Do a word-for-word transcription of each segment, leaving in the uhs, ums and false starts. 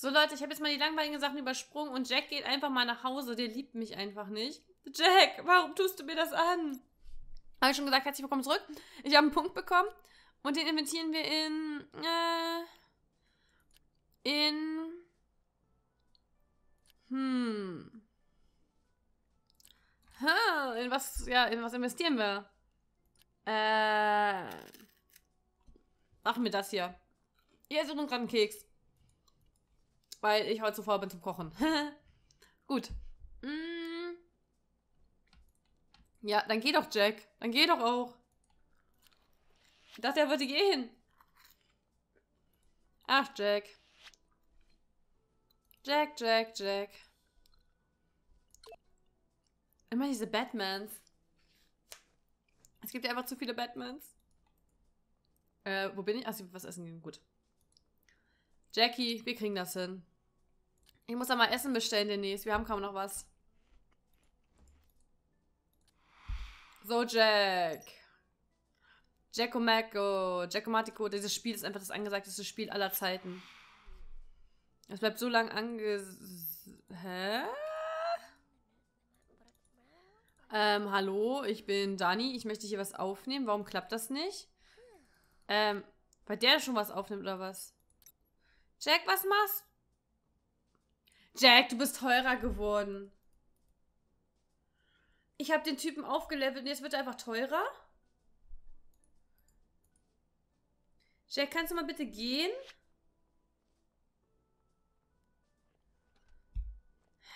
So, Leute, ich habe jetzt mal die langweiligen Sachen übersprungen und Jack geht einfach mal nach Hause. Der liebt mich einfach nicht. Jack, warum tust du mir das an? Habe ich schon gesagt, herzlich willkommen zurück. Ich habe einen Punkt bekommen und den inventieren wir in... Äh, in... Hm... Ha, in was, ja, in was investieren wir? Äh... Machen wir das hier. Ihr esst gerade einen Keks. Weil ich heute zuvor bin zum Kochen. Gut. Mm. Ja, dann geh doch, Jack. Dann geh doch auch. Ich dachte, er würde gehen. Ach, Jack. Jack, Jack, Jack. Immer diese Batmans. Es gibt ja einfach zu viele Batmans. Äh, wo bin ich? Ach, sie will was essen gehen. Gut. Jackie, wir kriegen das hin. Ich muss da mal Essen bestellen demnächst. Wir haben kaum noch was. So, Jack. Jackomaco. Jackomatico. Dieses Spiel ist einfach das angesagteste Spiel aller Zeiten. Es bleibt so lang ange... Hä? Ähm, hallo, ich bin Dani. Ich möchte hier was aufnehmen. Warum klappt das nicht? Ähm, weil der schon was aufnimmt, oder was? Jack, was machst du? Jack, du bist teurer geworden. Ich habe den Typen aufgelevelt und jetzt wird er einfach teurer? Jack, kannst du mal bitte gehen?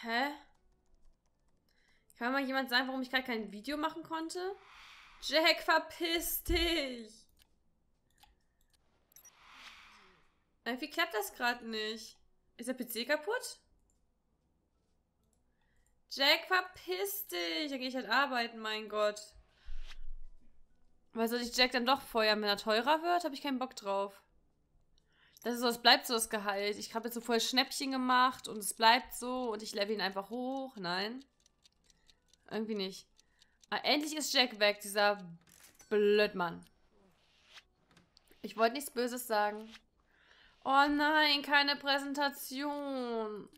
Hä? Kann mal jemand sagen, warum ich gerade kein Video machen konnte? Jack, verpiss dich! Irgendwie klappt das gerade nicht. Ist der P C kaputt? Jack, verpiss dich! Da gehe ich halt arbeiten, mein Gott. Weil soll ich Jack dann doch feuern? Wenn er teurer wird, habe ich keinen Bock drauf. Das ist so, es bleibt so das Gehalt. Ich habe jetzt so voll Schnäppchen gemacht und es bleibt so und ich level ihn einfach hoch. Nein. Irgendwie nicht. Aber endlich ist Jack weg, dieser Blödmann. Ich wollte nichts Böses sagen. Oh nein, keine Präsentation.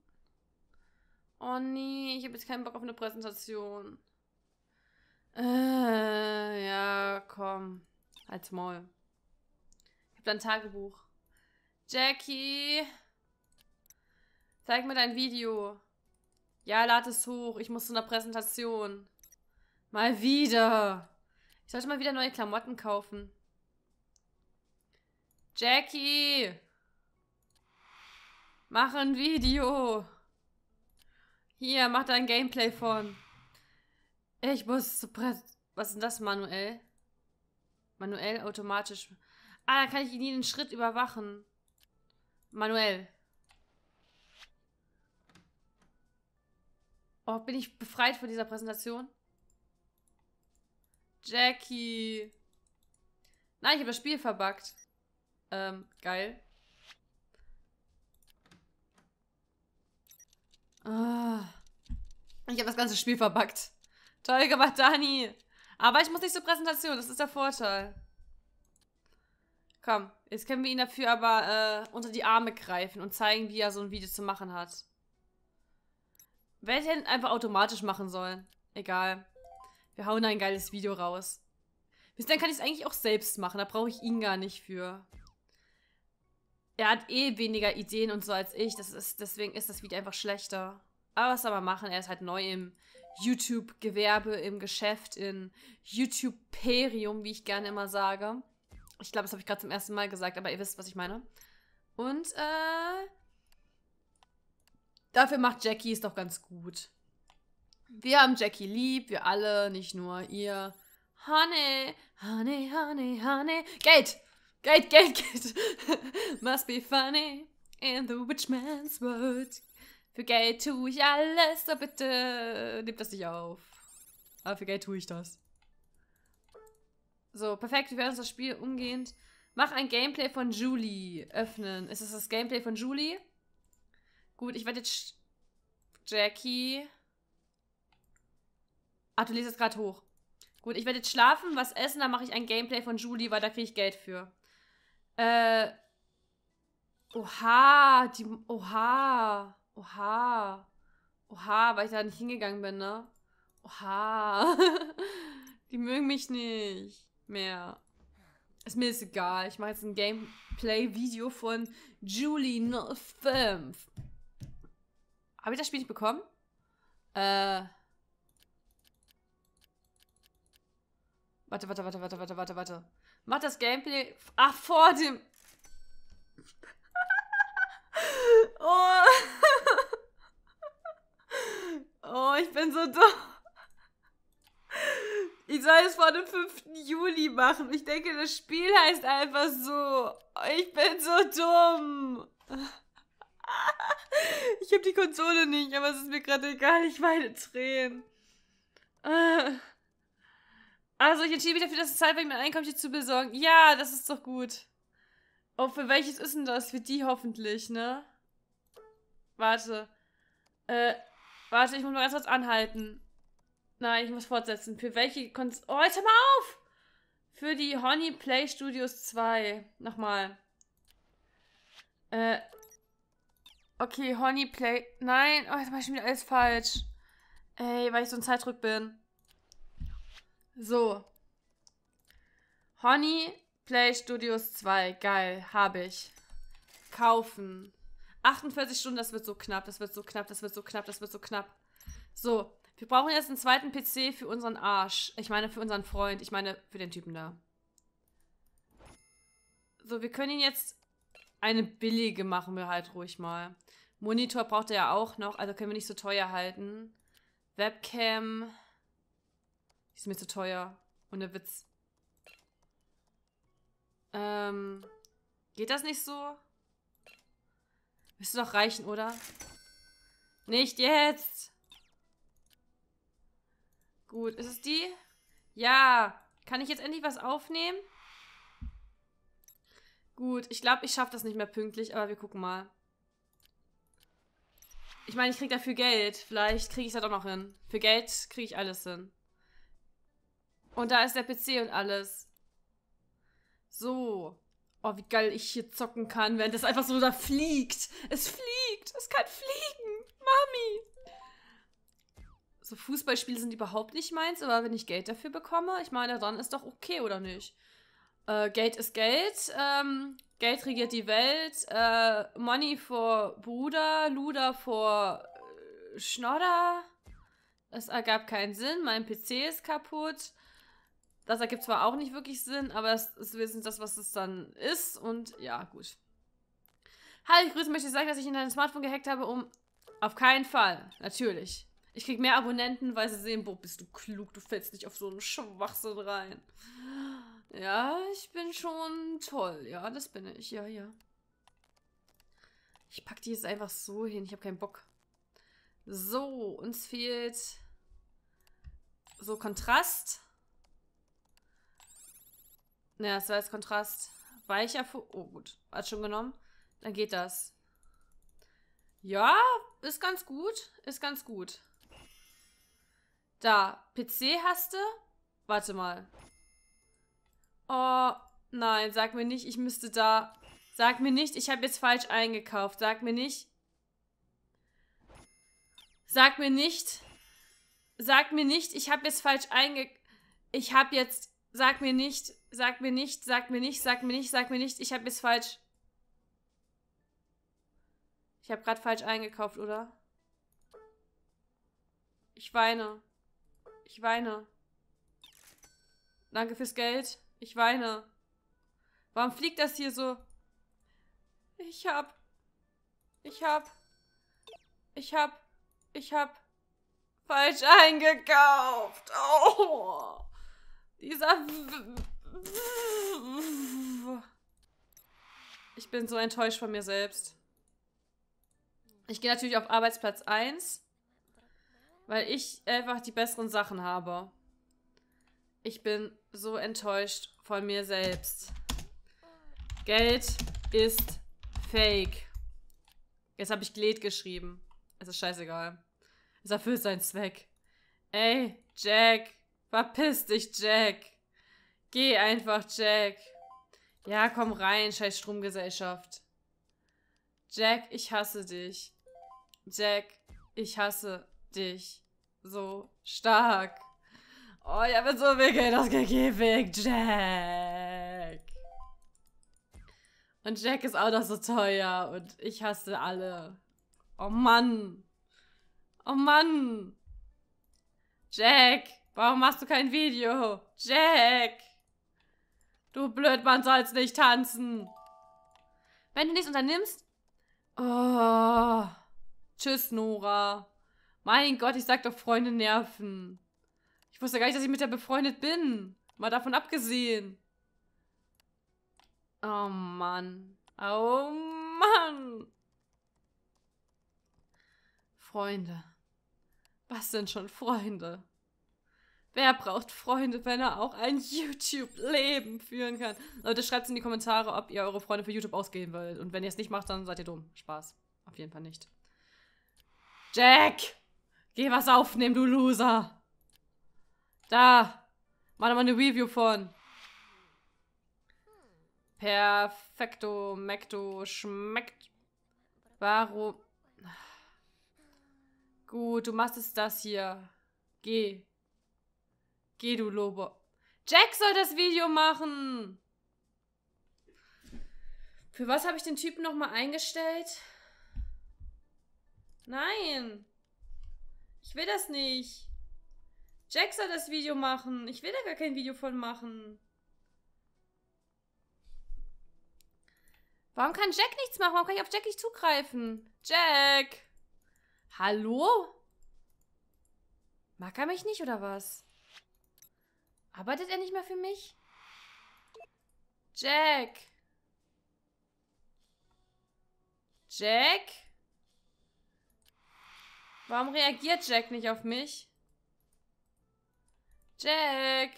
Oh nee, ich habe jetzt keinen Bock auf eine Präsentation. Äh, ja, komm. Halt's Maul. Ich habe da ein Tagebuch. Jackie, zeig mir dein Video. Ja, lad es hoch. Ich muss zu einer Präsentation. Mal wieder. Ich sollte mal wieder neue Klamotten kaufen. Jackie! Mach ein Video. Hier, mach da ein Gameplay von. Ich muss zur Präsentation. Was ist denn das, manuell? Manuell, automatisch. Ah, da kann ich jeden Schritt überwachen. Manuell. Oh, bin ich befreit von dieser Präsentation? Jackie. Nein, ich habe das Spiel verbuggt. Ähm, geil. Oh, ich habe das ganze Spiel verbuggt. Toll gemacht, Dani. Aber ich muss nicht zur Präsentation, das ist der Vorteil. Komm, jetzt können wir ihn dafür aber äh, unter die Arme greifen und zeigen, wie er so ein Video zu machen hat. Wäre ich denn einfach automatisch machen sollen. Egal. Wir hauen da ein geiles Video raus. Bis dann kann ich es eigentlich auch selbst machen. Da brauche ich ihn gar nicht für. Er hat eh weniger Ideen und so als ich. Das ist, deswegen ist das Video einfach schlechter. Aber was soll man machen? Er ist halt neu im YouTube-Gewerbe, im Geschäft, in YouTube-Perium, wie ich gerne immer sage. Ich glaube, das habe ich gerade zum ersten Mal gesagt, aber ihr wisst, was ich meine. Und, äh... dafür macht Jackie es doch ganz gut. Wir haben Jackie lieb, wir alle, nicht nur ihr. Honey, honey, honey, honey. Geld! Geld, Geld, Geld. Must be funny in the witch man's world. Für Geld tue ich alles, so bitte nehmt das nicht auf. Aber für Geld tue ich das. So, perfekt, wir werden uns das Spiel umgehend. Mach ein Gameplay von Julie öffnen. Ist das das Gameplay von Julie? Gut, ich werde jetzt... Jackie... Ach, du liest es gerade hoch. Gut, ich werde jetzt schlafen, was essen, dann mache ich ein Gameplay von Julie, weil da kriege ich Geld für. Äh... Oha, die... Oha. Oha. Oha, weil ich da nicht hingegangen bin, ne? Oha. Die mögen mich nicht mehr. Ist mir jetzt egal. Ich mache jetzt ein Gameplay-Video von Julie null fünf. Habe ich das Spiel nicht bekommen? Äh... Warte, warte, warte, warte, warte, warte, warte. Mach das Gameplay... Ach, vor dem... Oh. Oh, ich bin so dumm. Ich soll es vor dem fünften Juli machen. Ich denke, das Spiel heißt einfach so. Ich bin so dumm. Ich habe die Konsole nicht, aber es ist mir gerade egal. Ich weine Tränen. Also, ich entschied mich dafür, dass es Zeit war, mein Einkommen zu besorgen. Ja, das ist doch gut. Oh, für welches ist denn das? Für die hoffentlich, ne? Warte. Äh, warte, ich muss mal ganz kurz anhalten. Nein, ich muss fortsetzen. Für welche Konz... Oh, jetzt hör mal auf! Für die Honey Play Studios zwei. Nochmal. Äh. Okay, Honey Play... Nein, oh, jetzt mach ich schon wieder alles falsch. Ey, weil ich so in Zeitdruck bin. So. Honey Play Studios zwei. Geil. Habe ich. Kaufen. achtundvierzig Stunden, das wird so knapp. Das wird so knapp, das wird so knapp, das wird so knapp. So. Wir brauchen jetzt einen zweiten P C für unseren Arsch. Ich meine, für unseren Freund. Ich meine, für den Typen da. So, wir können ihn jetzt... Eine billige machen wir halt ruhig mal. Monitor braucht er ja auch noch. Also können wir nicht so teuer halten. Webcam... Ist mir zu teuer. Ohne Witz. Ähm, geht das nicht so? Müsste doch reichen, oder? Nicht jetzt! Gut, ist es die? Ja! Kann ich jetzt endlich was aufnehmen? Gut, ich glaube, ich schaffe das nicht mehr pünktlich, aber wir gucken mal. Ich meine, ich kriege dafür Geld. Vielleicht kriege ich es ja doch noch hin. Für Geld kriege ich alles hin. Und da ist der P C und alles. So. Oh, wie geil ich hier zocken kann, während das einfach so da fliegt. Es fliegt. Es kann fliegen. Mami. So, Fußballspiele sind überhaupt nicht meins, aber wenn ich Geld dafür bekomme, ich meine, dann ist doch okay, oder nicht? Äh, Geld ist Geld. Ähm, Geld regiert die Welt. Äh, Money for Bruder. Luder for äh, Schnodder. Es ergab keinen Sinn. Mein P C ist kaputt. Das ergibt zwar auch nicht wirklich Sinn, aber es ist wenigstens das, was es dann ist. Und ja, gut. Hallo, ich grüße, möchte sagen, dass ich in dein Smartphone gehackt habe, um... Auf keinen Fall. Natürlich. Ich krieg mehr Abonnenten, weil sie sehen, boah, bist du klug, du fällst nicht auf so einen Schwachsinn rein. Ja, ich bin schon toll. Ja, das bin ich. Ja, ja. Ich pack die jetzt einfach so hin. Ich habe keinen Bock. So, uns fehlt... So, Kontrast... Naja, das war jetzt Kontrast. Weicher für... Oh, gut. Hat schon genommen. Dann geht das. Ja, ist ganz gut. Ist ganz gut. Da. P C hast du? Warte mal. Oh, nein. Sag mir nicht, ich müsste da... Sag mir nicht, ich habe jetzt falsch eingekauft. Sag mir nicht... Sag mir nicht... Sag mir nicht, ich habe jetzt falsch einge... Ich habe jetzt... Sag mir nicht... Sag mir nicht, sag mir nicht, sag mir nicht, sag mir nicht. Ich habe jetzt falsch... Ich habe gerade falsch eingekauft, oder? Ich weine. Ich weine. Danke fürs Geld. Ich weine. Warum fliegt das hier so? Ich hab... Ich hab... Ich hab... Ich hab... Falsch eingekauft. Oh! Dieser... Ich bin so enttäuscht von mir selbst. Ich gehe natürlich auf Arbeitsplatz eins, weil ich einfach die besseren Sachen habe. Ich bin so enttäuscht von mir selbst. Geld ist fake. Jetzt habe ich Gled geschrieben. Es ist scheißegal. Es erfüllt seinen Zweck. Ey, Jack. Verpiss dich, Jack. Geh einfach, Jack. Ja, komm rein, scheiß Stromgesellschaft. Jack, ich hasse dich. Jack, ich hasse dich. So stark. Oh, ich habe so viel Geld ausgegeben, Jack. Und Jack ist auch noch so teuer und ich hasse alle. Oh Mann. Oh Mann. Jack, warum machst du kein Video? Jack. Du Blödmann, sollst nicht tanzen. Wenn du nichts unternimmst... Oh. Tschüss, Nora. Mein Gott, ich sag doch, Freunde nerven. Ich wusste gar nicht, dass ich mit der befreundet bin. Mal davon abgesehen. Oh Mann. Oh Mann. Freunde. Was sind schon Freunde? Wer braucht Freunde, wenn er auch ein YouTube-Leben führen kann? Leute, schreibt es in die Kommentare, ob ihr eure Freunde für YouTube ausgeben wollt. Und wenn ihr es nicht macht, dann seid ihr dumm. Spaß. Auf jeden Fall nicht. Jack! Geh was aufnehmen, du Loser! Da! Mach nochmal eine Review von. Perfekto, Mekto, schmeckt. Warum? Gut, du machst es das hier. Geh. Geh, du Lobo. Jack soll das Video machen! Für was habe ich den Typen nochmal eingestellt? Nein! Ich will das nicht! Jack soll das Video machen. Ich will da gar kein Video von machen. Warum kann Jack nichts machen? Warum kann ich auf Jack nicht zugreifen? Jack! Hallo? Mag er mich nicht, oder was? Arbeitet er nicht mehr für mich? Jack! Jack? Warum reagiert Jack nicht auf mich? Jack!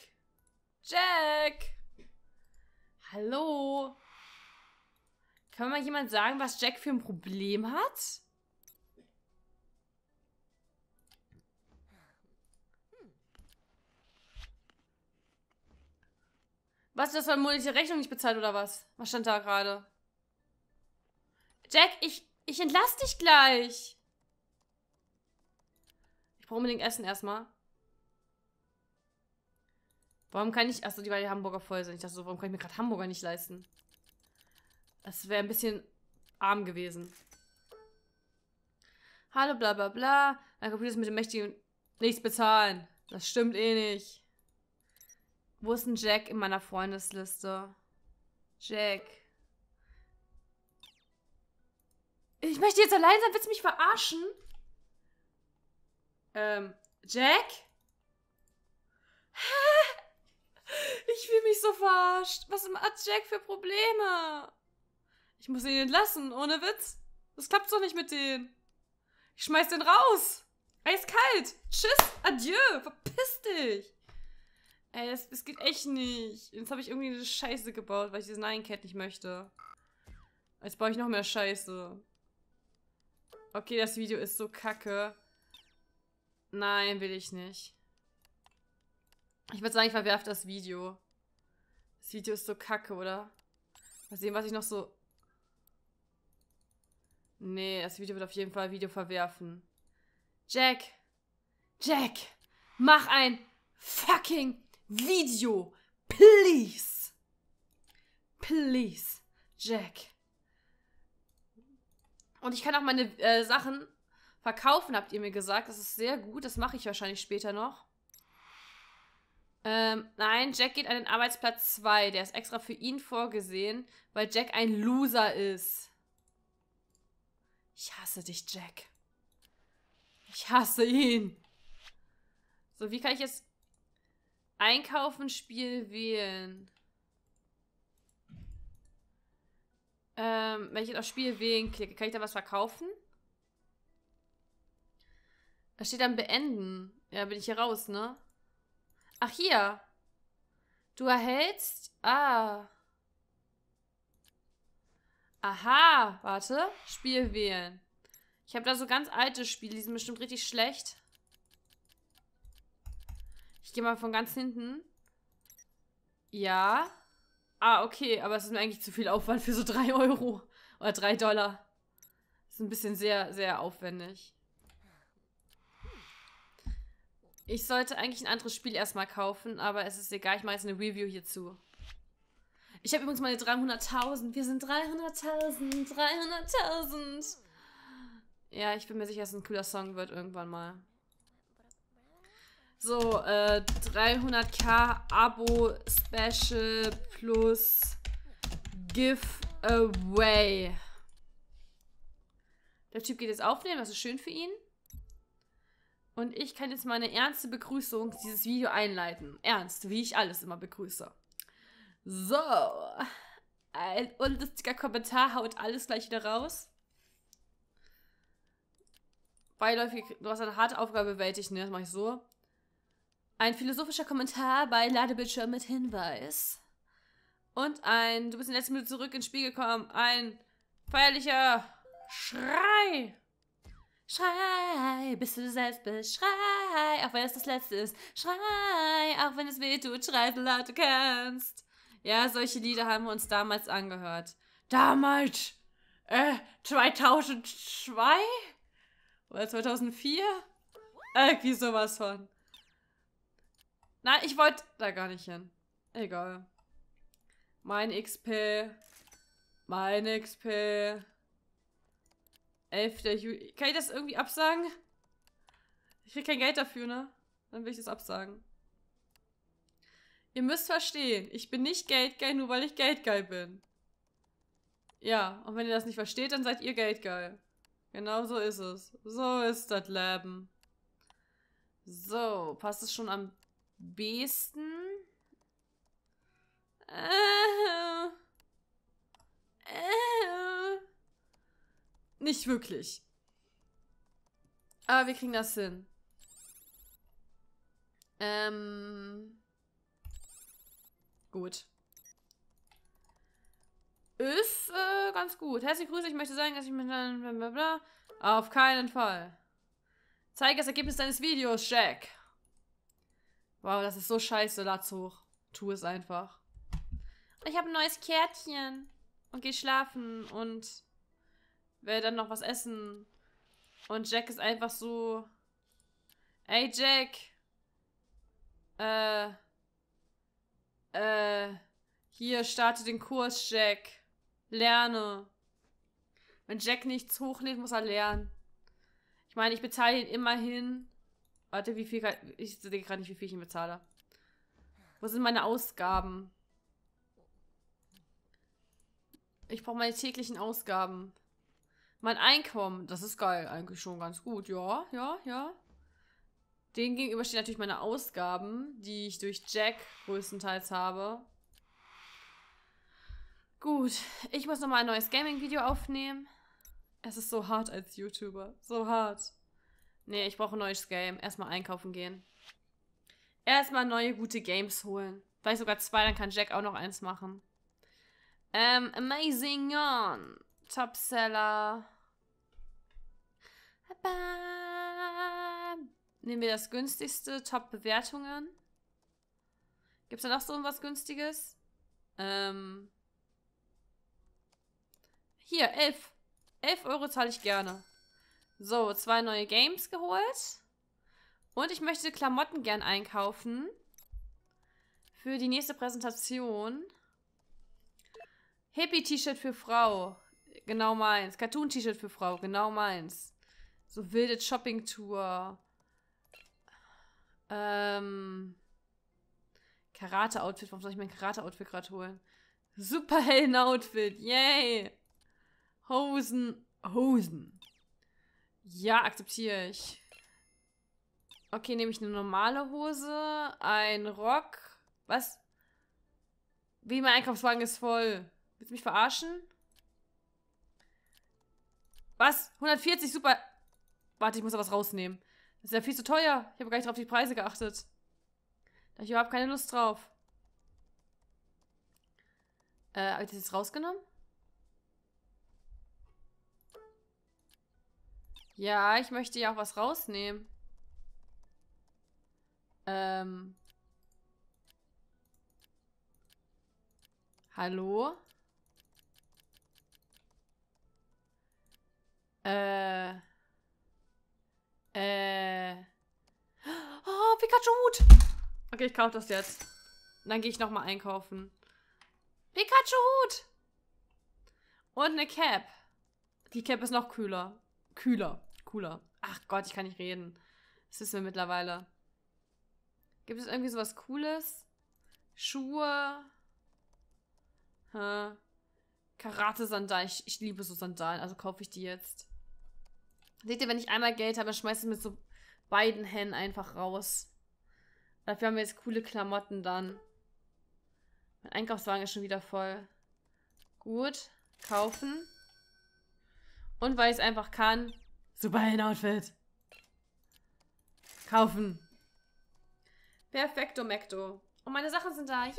Jack! Hallo? Kann mir mal jemand sagen, was Jack für ein Problem hat? Was, das war monatliche Rechnung nicht bezahlt, oder was? Was stand da gerade? Jack, ich, ich entlasse dich gleich. Ich brauche unbedingt Essen erstmal. Warum kann ich... Achso, die beiden Hamburger voll sind. Ich dachte so, warum kann ich mir gerade Hamburger nicht leisten? Das wäre ein bisschen arm gewesen. Hallo, bla bla bla. Dann kommt das mit dem Mächtigen nichts bezahlen. Das stimmt eh nicht. Wo ist ein Jack in meiner Freundesliste? Jack. Ich möchte jetzt allein sein. Willst du mich verarschen? Ähm, Jack? Ich fühle mich so verarscht. Was hat Jack für Probleme? Ich muss ihn entlassen, ohne Witz. Das klappt so nicht mit denen. Ich schmeiß den raus. Eiskalt. Tschüss, adieu. Verpiss dich. Ey, das, das geht echt nicht. Jetzt habe ich irgendwie eine Scheiße gebaut, weil ich diesen Nein-Cat nicht möchte. Jetzt baue ich noch mehr Scheiße. Okay, das Video ist so kacke. Nein, will ich nicht. Ich würde sagen, ich verwerfe das Video. Das Video ist so kacke, oder? Mal sehen, was ich noch so... Nee, das Video wird auf jeden Fall Video verwerfen. Jack! Jack! Mach ein fucking... Video, please. Please, Jack. Und ich kann auch meine äh, Sachen verkaufen, habt ihr mir gesagt. Das ist sehr gut, das mache ich wahrscheinlich später noch. Ähm, nein, Jack geht an den Arbeitsplatz zwei. Der ist extra für ihn vorgesehen, weil Jack ein Loser ist. Ich hasse dich, Jack. Ich hasse ihn. So, wie kann ich jetzt... Einkaufen, Spiel wählen. Ähm, wenn ich jetzt auf Spiel wählen klicke, kann ich da was verkaufen? Da steht dann beenden. Ja, bin ich hier raus, ne? Ach, hier. Du erhältst... Ah. Aha, warte. Spiel wählen. Ich habe da so ganz alte Spiele, die sind bestimmt richtig schlecht. Ich gehe mal von ganz hinten. Ja. Ah, okay. Aber es ist mir eigentlich zu viel Aufwand für so drei Euro. Oder drei Dollar. Ist ein bisschen sehr, sehr aufwendig. Ich sollte eigentlich ein anderes Spiel erstmal kaufen, aber es ist egal, ich mache jetzt eine Review hierzu. Ich habe übrigens meine dreihunderttausend. Wir sind dreihunderttausend, dreihunderttausend. Ja, ich bin mir sicher, dass es ein cooler Song wird irgendwann mal. So, äh, dreihunderttausend Abo-Special plus Giveaway. Der Typ geht jetzt aufnehmen, das ist schön für ihn. Und ich kann jetzt meine ernste Begrüßung dieses Video einleiten. Ernst, wie ich alles immer begrüße. So, ein unlustiger Kommentar haut alles gleich wieder raus. Beiläufig, du hast eine harte Aufgabe bewältigt, ne? Das mache ich so. Ein philosophischer Kommentar bei Ladebildschirm mit Hinweis. Und ein, du bist in der letzten Minute zurück ins Spiel gekommen, ein feierlicher Schrei. Schrei, bis du selbst bist. Schrei, auch wenn es das Letzte ist. Schrei, auch wenn es weh tut. Schrei, so laut du kannst. Ja, solche Lieder haben wir uns damals angehört. Damals, äh, zweitausendzwei? Oder zweitausendvier? Irgendwie sowas von. Nein, ich wollte da gar nicht hin. Egal. Mein X P. Mein X P. elfter Juli. Kann ich das irgendwie absagen? Ich krieg kein Geld dafür, ne? Dann will ich das absagen. Ihr müsst verstehen, ich bin nicht geldgeil, nur weil ich geldgeil bin. Ja, und wenn ihr das nicht versteht, dann seid ihr geldgeil. Genau so ist es. So ist das Leben. So, passt es schon am besten? Äh, äh, nicht wirklich. Aber wir kriegen das hin. Ähm. Gut. Ist äh, ganz gut. Herzliche Grüße, ich möchte sagen, dass ich mit blablabla... Auf keinen Fall. Zeige das Ergebnis deines Videos, Jack. Wow, das ist so scheiße, lad's hoch. Tu es einfach. Ich habe ein neues Kärtchen. Und geh schlafen und werde dann noch was essen. Und Jack ist einfach so... Ey, Jack. Äh... Äh... Hier, starte den Kurs, Jack. Lerne. Wenn Jack nichts hochlädt, muss er lernen. Ich meine, ich bezahle ihn immerhin. Warte, wie viel... Ich sehe gerade nicht, wie viel ich ihn bezahle. Wo sind meine Ausgaben? Ich brauche meine täglichen Ausgaben. Mein Einkommen, das ist geil. Eigentlich schon ganz gut. Ja, ja, ja. Dem gegenüber stehen natürlich meine Ausgaben, die ich durch Jack größtenteils habe. Gut, ich muss nochmal ein neues Gaming-Video aufnehmen. Es ist so hart als YouTuber. So hart. Nee, ich brauche ein neues Game. Erstmal einkaufen gehen. Erstmal neue, gute Games holen. Vielleicht sogar zwei, dann kann Jack auch noch eins machen. Ähm, Amazing On. Topseller. Nehmen wir das günstigste. Top-Bewertungen. Gibt es da noch so was Günstiges? Ähm... Hier, elf. elf Euro zahle ich gerne. So, zwei neue Games geholt. Und ich möchte Klamotten gern einkaufen. Für die nächste Präsentation. Hippie-T-Shirt für Frau. Genau meins. Cartoon-T-Shirt für Frau. Genau meins. So wilde Shopping-Tour. Ähm. Karate-Outfit. Warum soll ich mein Karate-Outfit gerade holen? Superhelden-Outfit. Yay! Hosen, Hosen. Ja, akzeptiere ich. Okay, nehme ich eine normale Hose, ein Rock. Was? Wie, mein Einkaufswagen ist voll. Willst du mich verarschen? Was? hundertvierzig, super. Warte, ich muss da was rausnehmen. Das ist ja viel zu teuer. Ich habe gar nicht drauf die Preise geachtet. Da habe ich überhaupt keine Lust drauf. Äh, habe ich das jetzt rausgenommen? Ja, ich möchte ja auch was rausnehmen. Ähm. Hallo? Äh. Äh. Oh, Pikachu-Hut! Okay, ich kaufe das jetzt. Und dann gehe ich nochmal einkaufen. Pikachu-Hut! Und eine Cap. Die Cap ist noch kühler. Kühler. Cooler. Ach Gott, ich kann nicht reden. Das ist mir mittlerweile. Gibt es irgendwie sowas Cooles? Schuhe. Hä? Karate-Sandalen. Ich, ich liebe so Sandalen, also kaufe ich die jetzt. Seht ihr, wenn ich einmal Geld habe, schmeiße ich es mit so beiden Händen einfach raus. Dafür haben wir jetzt coole Klamotten dann. Mein Einkaufswagen ist schon wieder voll. Gut. Kaufen. Und weil ich es einfach kann. Superhelden-Outfit. Kaufen. Perfekto, Mekto. Und meine Sachen sind da. Yeah!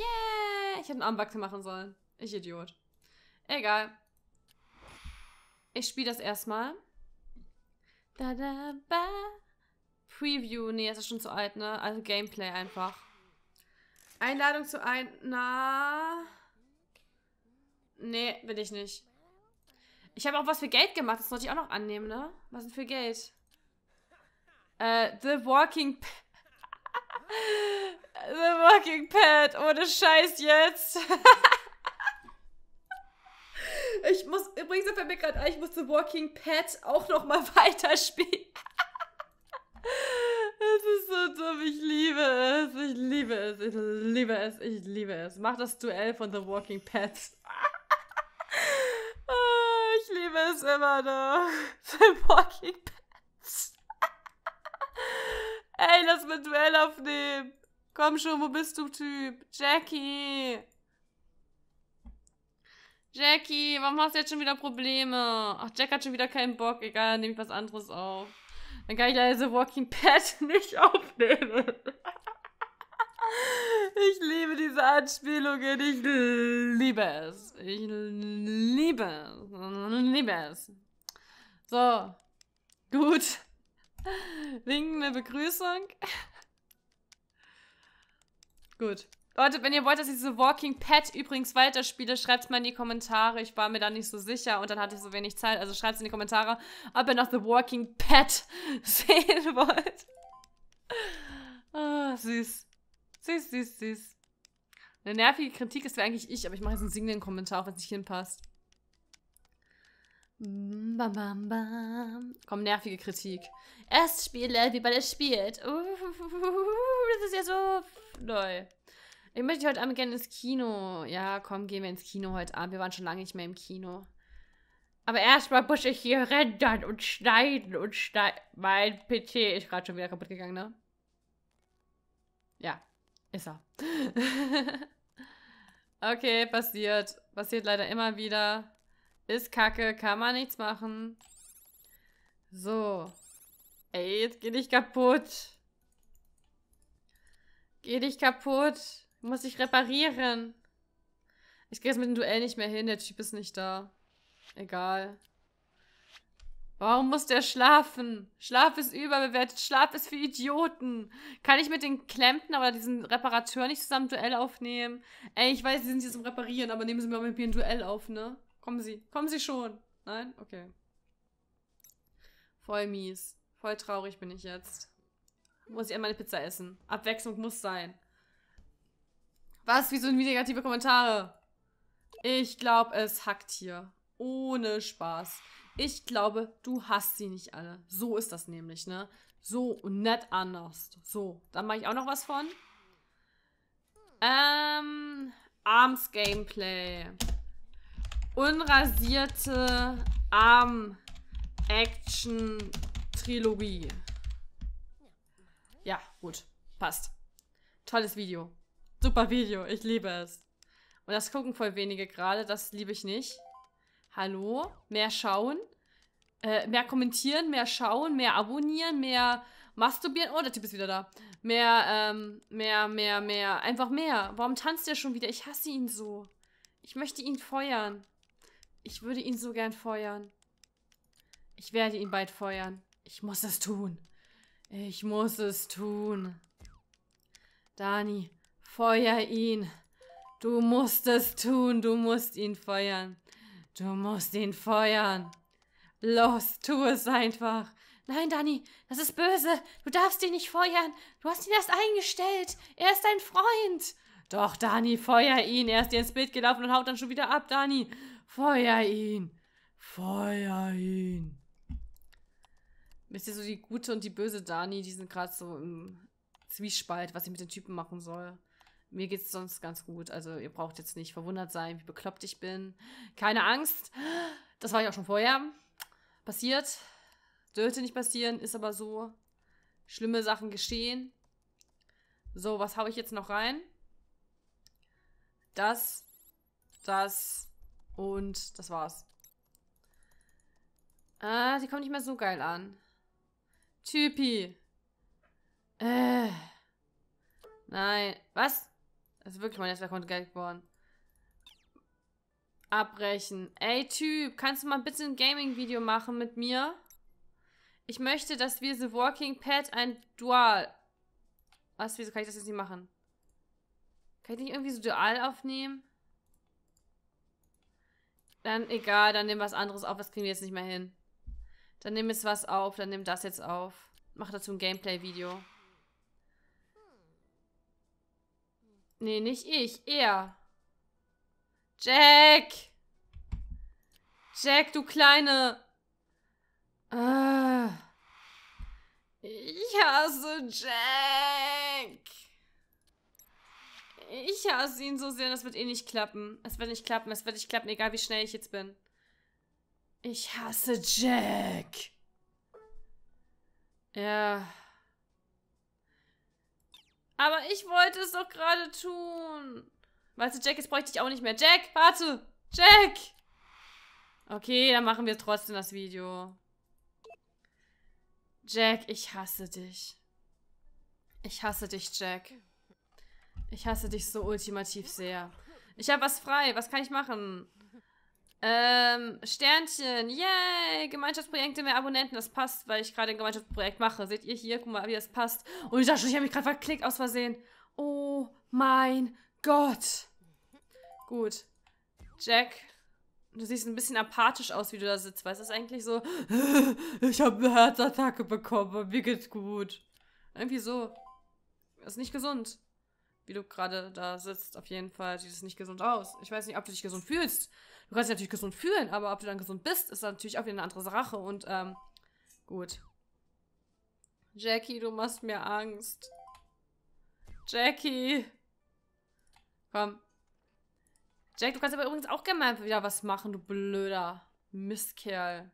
Ich hätte einen Armwachse machen sollen. Ich Idiot. Egal. Ich spiele das erstmal. Da, da, ba. Preview. Nee, das ist schon zu alt, ne? Also Gameplay einfach. Einladung zu ein... Na... Nee, will ich nicht. Ich habe auch was für Geld gemacht. Das sollte ich auch noch annehmen, ne? Was denn für Geld? Äh, The Walking Pad. The Walking Pad. Ohne Scheiß jetzt. Ich muss... Übrigens fällt mir gerade ein, ich muss The Walking Pad auch nochmal weiterspielen. Das ist so dumm. Ich liebe es. Ich liebe es. Ich liebe es. Ich liebe es. Mach das Duell von The Walking Pad. Ich liebe es immer noch. The Walking Pets. Ey, lass mir ein Duell aufnehmen. Komm schon, wo bist du, Typ? Jackie. Jackie, warum hast du jetzt schon wieder Probleme? Ach, Jack hat schon wieder keinen Bock. Egal, nehme ich was anderes auf. Dann kann ich leider The Walking Pets nicht aufnehmen. Ich liebe diese Anspielungen. Ich liebe es. Ich liebe es. Ich liebe es. So. Gut. Winkende Begrüßung. Gut. Leute, wenn ihr wollt, dass ich so Walking Pad übrigens weiterspiele, schreibt es mal in die Kommentare. Ich war mir da nicht so sicher und dann hatte ich so wenig Zeit. Also schreibt es in die Kommentare, ob ihr noch The Walking Pad sehen wollt. Ah, süß. Süß, süß, süß. Eine nervige Kritik ist eigentlich ich, aber ich mache jetzt einen singenden Kommentar, wenn es nicht hinpasst. Bam, bam, bam. Komm, nervige Kritik. Erst spiele, wie bei der spielt. Uh, das ist ja so neu. Ich möchte heute Abend gerne ins Kino. Ja, komm, gehen wir ins Kino heute Abend. Wir waren schon lange nicht mehr im Kino. Aber erstmal muss ich hier rendern und schneiden und schneiden. Mein P C ist gerade schon wieder kaputt gegangen, ne? Ja. Ist er. Okay, passiert. Passiert leider immer wieder. Ist kacke, kann man nichts machen. So. Ey, jetzt geh dich kaputt. Geh dich kaputt. Muss ich reparieren. Ich gehe jetzt mit dem Duell nicht mehr hin. Der Typ ist nicht da. Egal. Warum muss der schlafen? Schlaf ist überbewertet. Schlaf ist für Idioten. Kann ich mit den Klempner oder diesen Reparateuren nicht zusammen ein Duell aufnehmen? Ey, ich weiß, sie sind hier zum Reparieren, aber nehmen sie mir mal mit mir ein Duell auf, ne? Kommen sie. Kommen sie schon. Nein? Okay. Voll mies. Voll traurig bin ich jetzt. Muss ich einmal eine Pizza essen. Abwechslung muss sein. Was? Wieso negative Kommentare? Ich glaube, es hackt hier. Ohne Spaß. Ich glaube, du hast sie nicht alle. So ist das nämlich, ne? So und nicht anders. So, dann mache ich auch noch was von. Ähm, Arms-Gameplay. Unrasierte Arm-Action-Trilogie. Ja, gut. Passt. Tolles Video. Super Video. Ich liebe es. Und das gucken voll wenige gerade. Das liebe ich nicht. Hallo, mehr schauen, äh, mehr kommentieren, mehr schauen, mehr abonnieren, mehr masturbieren. Oh, der Typ ist wieder da. Mehr, ähm, mehr, mehr, mehr. Einfach mehr. Warum tanzt der schon wieder? Ich hasse ihn so. Ich möchte ihn feuern. Ich würde ihn so gern feuern. Ich werde ihn bald feuern. Ich muss es tun. Ich muss es tun. Dani, feuer ihn. Du musst es tun. Du musst ihn feuern. Du musst ihn feuern. Los, tu es einfach. Nein, Dani, das ist böse. Du darfst ihn nicht feuern. Du hast ihn erst eingestellt. Er ist dein Freund. Doch, Dani, feuer ihn. Er ist dir ins Bild gelaufen und haut dann schon wieder ab, Dani. Feuer ihn. Feuer ihn. Wisst ihr, so die gute und die böse Dani, die sind gerade so im Zwiespalt, was ich mit den Typen machen soll. Mir geht's sonst ganz gut. Also ihr braucht jetzt nicht verwundert sein, wie bekloppt ich bin. Keine Angst. Das war ich auch schon vorher. Passiert. Dürfte nicht passieren. Ist aber so. Schlimme Sachen geschehen. So, was habe ich jetzt noch rein? Das. Das. Und das war's. Ah, die kommt nicht mehr so geil an. Typi. Äh. Nein. Was? Das ist wirklich mein Netzwerk konnte Geld geworden. Abbrechen. Ey, Typ, kannst du mal bitte ein Gaming-Video machen mit mir? Ich möchte, dass wir The Walking Pad ein Dual... Was? Wieso kann ich das jetzt nicht machen? Kann ich nicht irgendwie so Dual aufnehmen? Dann, egal, dann nehmen wir was anderes auf. Das kriegen wir jetzt nicht mehr hin. Dann nehmen wir jetzt was auf. Dann nehmen das jetzt auf. Mach dazu ein Gameplay-Video. Nee, nicht ich. Er. Jack! Jack, du Kleine! Ah. Ich hasse Jack! Ich hasse ihn so sehr, das wird eh nicht klappen. Es wird nicht klappen, es wird nicht klappen, egal wie schnell ich jetzt bin. Ich hasse Jack! Ja. Aber ich wollte es doch gerade tun. Weißt du, Jack, jetzt bräuchte ich auch nicht mehr. Jack, warte! Jack! Okay, dann machen wir trotzdem das Video. Jack, ich hasse dich. Ich hasse dich, Jack. Ich hasse dich so ultimativ sehr. Ich habe was frei. Was kann ich machen? Ähm, Sternchen. Yay! Gemeinschaftsprojekte, mehr Abonnenten. Das passt, weil ich gerade ein Gemeinschaftsprojekt mache. Seht ihr hier? Guck mal, wie das passt. Und ich dachte schon, ich habe mich gerade verklickt aus Versehen. Oh mein Gott. Gut. Jack, du siehst ein bisschen apathisch aus, wie du da sitzt. Weißt du, das ist eigentlich so, ich habe eine Herzattacke bekommen, mir geht's gut. Irgendwie so. Das ist nicht gesund, wie du gerade da sitzt. Auf jeden Fall sieht es nicht gesund aus. Ich weiß nicht, ob du dich gesund fühlst. Du kannst dich natürlich gesund fühlen, aber ob du dann gesund bist, ist natürlich auch wieder eine andere Sache. Und, ähm, gut. Jackie, du machst mir Angst. Jackie. Komm. Jack, du kannst aber übrigens auch gerne mal wieder was machen, du blöder Mistkerl.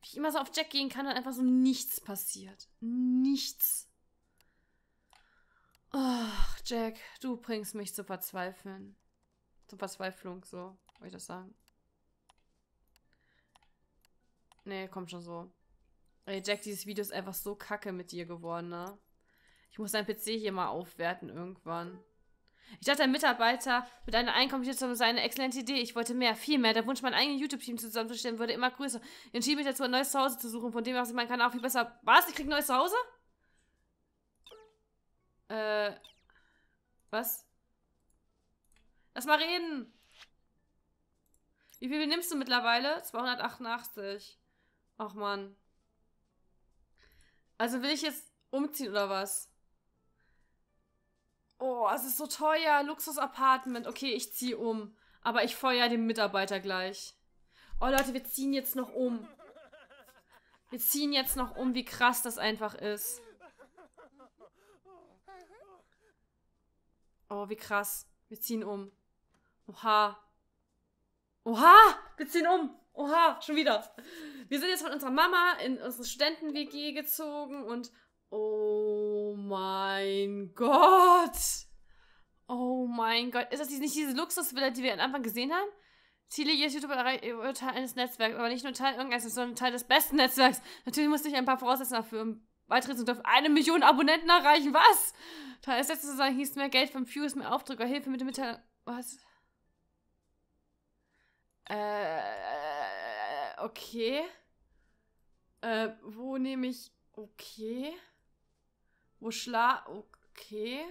Wie ich immer so auf Jack gehen kann und einfach so nichts passiert. Nichts. Ach, Jack, du bringst mich zu Verzweifeln. Zur Verzweiflung, so, wollte ich das sagen. Nee, kommt schon so. Ey, Jack, dieses Video ist einfach so kacke mit dir geworden, ne? Ich muss deinen P C hier mal aufwerten irgendwann. Ich dachte, ein Mitarbeiter mit einer Einkommenssituation sei eine exzellente Idee. Ich wollte mehr, viel mehr. Der Wunsch, mein eigenes YouTube-Team zusammenzustellen, würde immer größer. Ich entschied mich dazu, ein neues Zuhause zu suchen, von dem aus ich meinen Kanal auch viel besser... Was? Ich krieg ein neues Zuhause? Äh... Was? Lass mal reden! Wie viel nimmst du mittlerweile? zweihundertachtundachtzig. Ach, Mann. Also will ich jetzt umziehen, oder was? Oh, es ist so teuer. Luxus-Apartment. Okay, ich ziehe um. Aber ich feuer den Mitarbeiter gleich. Oh, Leute, wir ziehen jetzt noch um. Wir ziehen jetzt noch um, wie krass das einfach ist. Oh, wie krass. Wir ziehen um. Oha. Oha! Wir ziehen um. Oha, schon wieder. Wir sind jetzt von unserer Mama in unsere Studenten-W G gezogen und... Oh mein Gott. Oh mein Gott. Ist das nicht diese Luxusvilla, die wir am Anfang gesehen haben? Ziele jedes YouTuber wird Teil eines Netzwerks, aber nicht nur Teil irgendeines, sondern Teil des besten Netzwerks. Natürlich musste ich ein paar Voraussetzungen erfüllen. Beitreten zu dürfen, eine Million Abonnenten erreichen. Was? Teil des letzten Saison hieß mehr Geld vom Views, mehr Aufdrücker, Hilfe mit dem Mitteilung. Was? Äh, okay. Äh, wo nehme ich... Okay. Wo schla... Okay.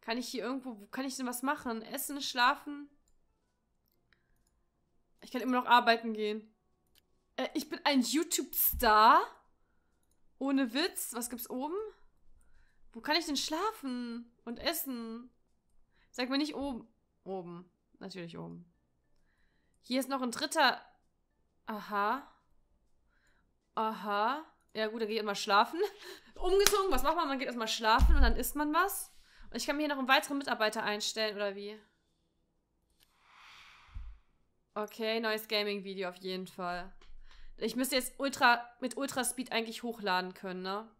Kann ich hier irgendwo... Kann ich denn was machen? Essen, schlafen? Ich kann immer noch arbeiten gehen. Äh, ich bin ein YouTube-Star. Ohne Witz. Was gibt's oben? Wo kann ich denn schlafen und essen? Sag mir nicht oben. Oben. Natürlich oben. Hier ist noch ein dritter. Aha. Aha. Ja gut, dann geht erstmal schlafen. Umgezogen, was macht man? Man geht erstmal schlafen und dann isst man was. Und ich kann mir hier noch einen weiteren Mitarbeiter einstellen, oder wie? Okay, neues Gaming-Video auf jeden Fall. Ich müsste jetzt Ultra, mit Ultra-Speed eigentlich hochladen können, ne?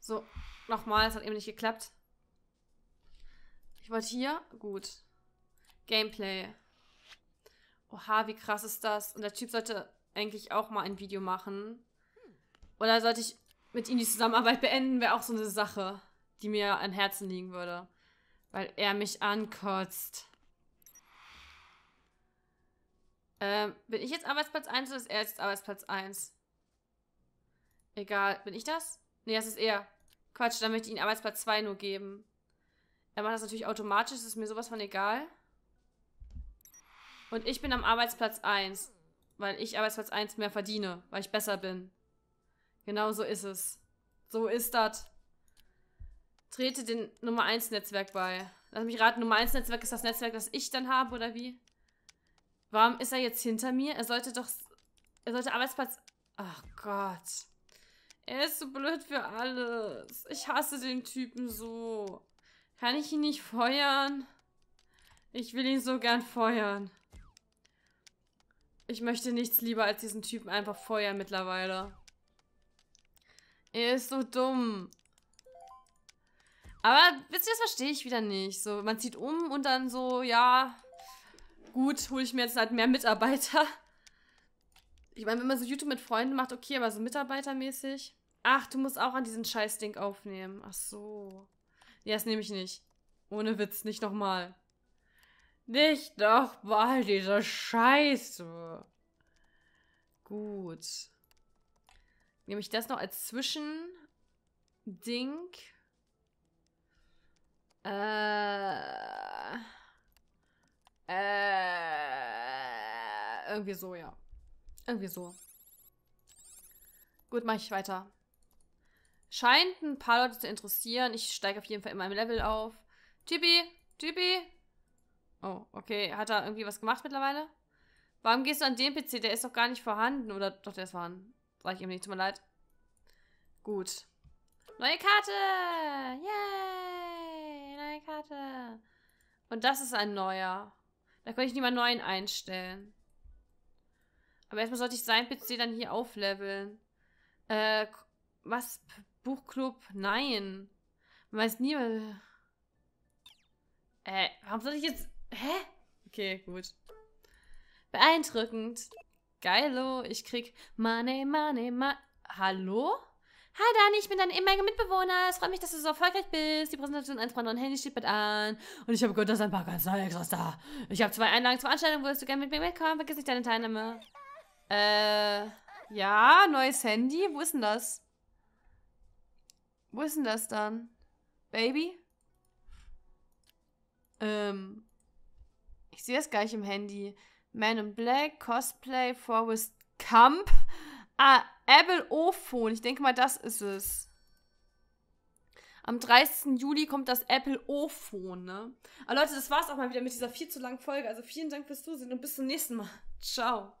So, nochmal, es hat eben nicht geklappt. Ich wollte hier, gut. Gameplay. Oha, wie krass ist das? Und der Typ sollte eigentlich auch mal ein Video machen. Oder sollte ich mit ihm die Zusammenarbeit beenden? Wäre auch so eine Sache, die mir an Herzen liegen würde. Weil er mich ankotzt. Ähm, bin ich jetzt Arbeitsplatz eins oder ist er jetzt Arbeitsplatz eins? Egal. Bin ich das? Nee, das ist er. Quatsch, dann möchte ich ihn Arbeitsplatz zwei nur geben. Er macht das natürlich automatisch, ist mir sowas von egal. Und ich bin am Arbeitsplatz eins. Weil ich Arbeitsplatz eins mehr verdiene. Weil ich besser bin. Genau so ist es. So ist das. Trete dem Nummer eins Netzwerk bei. Lass mich raten, Nummer eins Netzwerk ist das Netzwerk, das ich dann habe, oder wie? Warum ist er jetzt hinter mir? Er sollte doch... Er sollte Arbeitsplatz... Ach Gott. Er ist so blöd für alles. Ich hasse den Typen so. Kann ich ihn nicht feuern? Ich will ihn so gern feuern. Ich möchte nichts lieber als diesen Typen einfach feuern mittlerweile. Er ist so dumm. Aber wisst ihr, das verstehe ich wieder nicht. So, man zieht um und dann so, ja... Gut, hole ich mir jetzt halt mehr Mitarbeiter. Ich meine, wenn man so YouTube mit Freunden macht, okay, aber so mitarbeitermäßig. Ach, du musst auch an diesen Scheißding aufnehmen. Ach so. Nee, das nehme ich nicht. Ohne Witz, nicht nochmal. Nicht nochmal diese Scheiße. Gut. Nehme ich das noch als Zwischending? Äh... Äh, irgendwie so, ja. Irgendwie so. Gut, mache ich weiter. Scheint ein paar Leute zu interessieren. Ich steige auf jeden Fall in meinem Level auf. Tibi, Tibi. Oh, okay. Hat er irgendwie was gemacht mittlerweile? Warum gehst du an den P C? Der ist doch gar nicht vorhanden. Oder doch, der ist vorhanden. Sag ich ihm nicht, tut mir leid. Gut. Neue Karte! Yay! Neue Karte! Und das ist ein neuer. Da könnte ich niemanden neuen einstellen. Aber erstmal sollte ich sein P C dann hier aufleveln. Äh, was? Buchclub? Nein. Man weiß nie, weil... Äh, warum soll ich jetzt... Hä? Okay, gut. Beeindruckend. Geilo, ich krieg... Money, money, money... Hallo? Hi Dani, ich bin dein ehemaliger Mitbewohner. Es freut mich, dass du so erfolgreich bist. Die Präsentation eines brandneuen Handys steht bald an. Und ich habe gehört, da sind ein paar ganz neue Extras da. Ich habe zwei Einlagen zur Veranstaltung. Würdest du gerne mit mir mitkommen? Vergiss nicht deine Teilnahme. Äh, ja, neues Handy. Wo ist denn das? Wo ist denn das dann? Baby? Ähm, ich sehe das gleich im Handy. Man in Black, Cosplay, Forest Camp. Ah, Apple O-Phone. Ich denke mal, das ist es. Am dreißigsten Juli kommt das Apple O-Phone, ne? Aber Leute, das war's auch mal wieder mit dieser viel zu langen Folge. Also vielen Dank fürs Zusehen und bis zum nächsten Mal. Ciao.